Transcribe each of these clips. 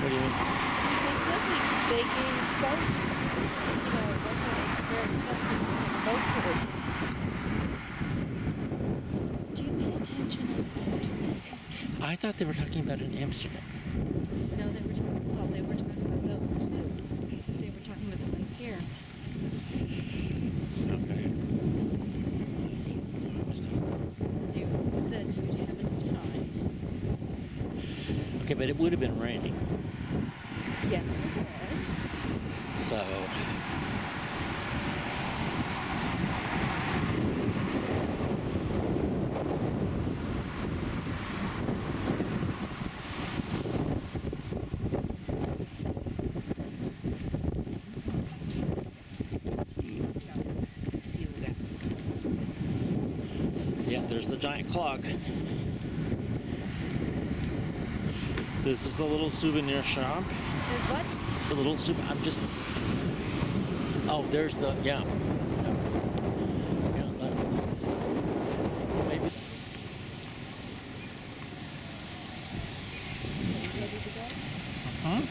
What do you mean? They said they gave both, you know, it wasn't very expensive to take both of them. Do you pay attention to these things? I thought they were talking about in Amsterdam. No, they were talking, well, they were talking about those too. But they were talking about the ones here. Okay. What was that? They said you would have enough time. Okay, but it would have been raining. Yes, it would. So. There's the giant clock. This is the little souvenir shop. There's what? The little souvenir. I'm just. Oh, there's the yeah. Yeah, that. Maybe. Ready to go? Huh?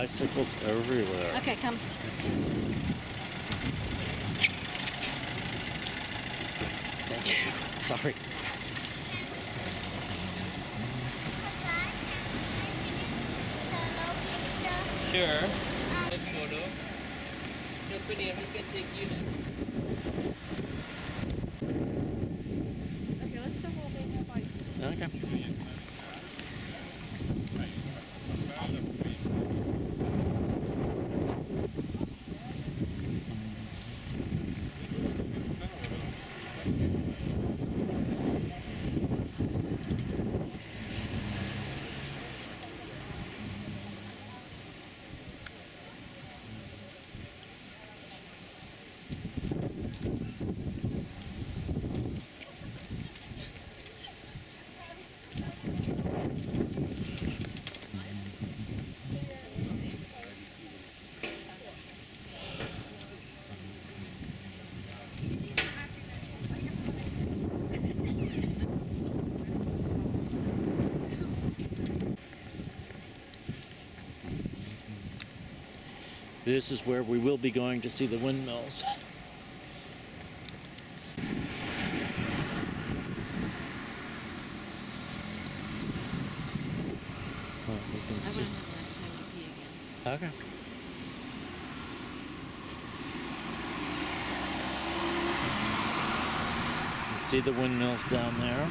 Bicycles everywhere. Okay, come. Thank you. Sorry. Sure. Okay, let's go all day on bikes. Okay. This is where we will be going to see the windmills. Well, we can see. I don't have enough time to pee again. Okay. You see the windmills down there.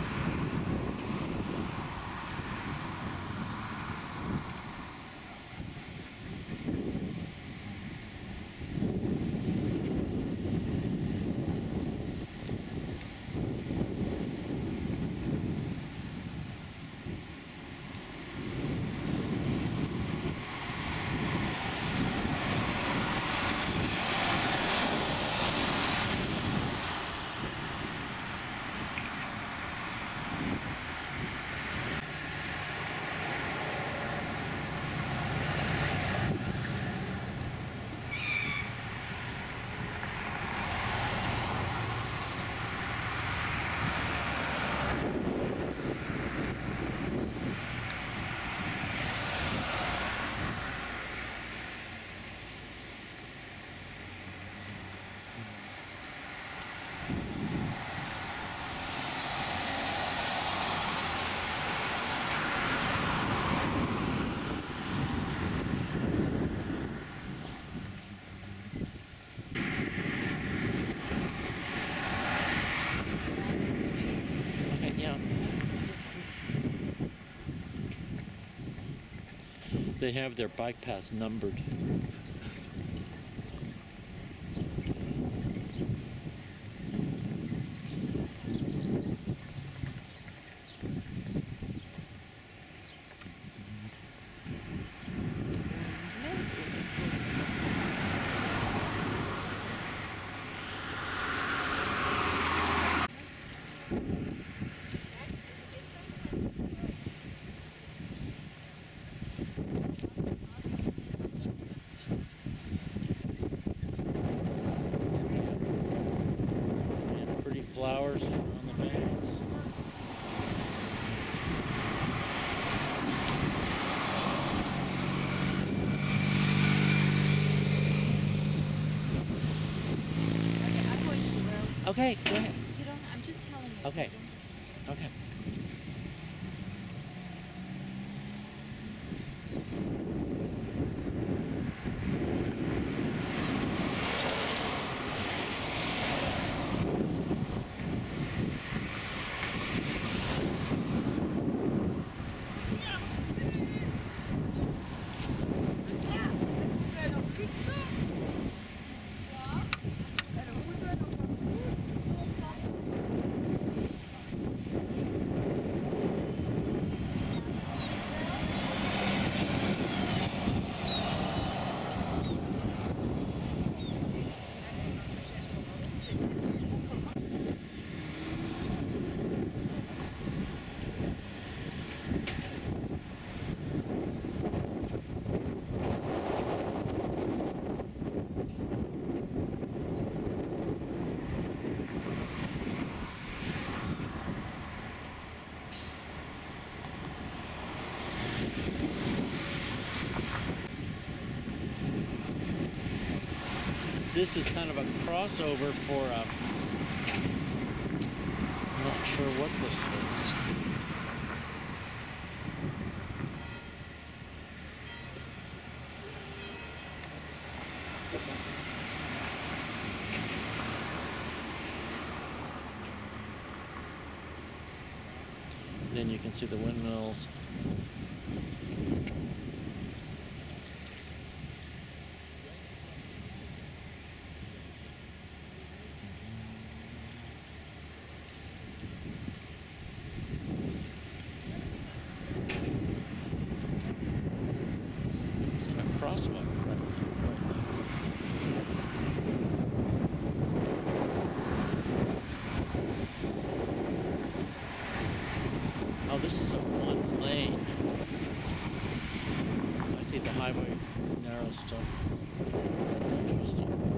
They have their bike paths numbered. flowers on the banks. I'm going to the road. Okay, go ahead. You don't, I'm just telling you. Okay. So you okay. This is kind of a crossover for a, I'm not sure what this is. Then you can see the windmills. Oh, this is a one lane. I see the highway narrow still. That's interesting.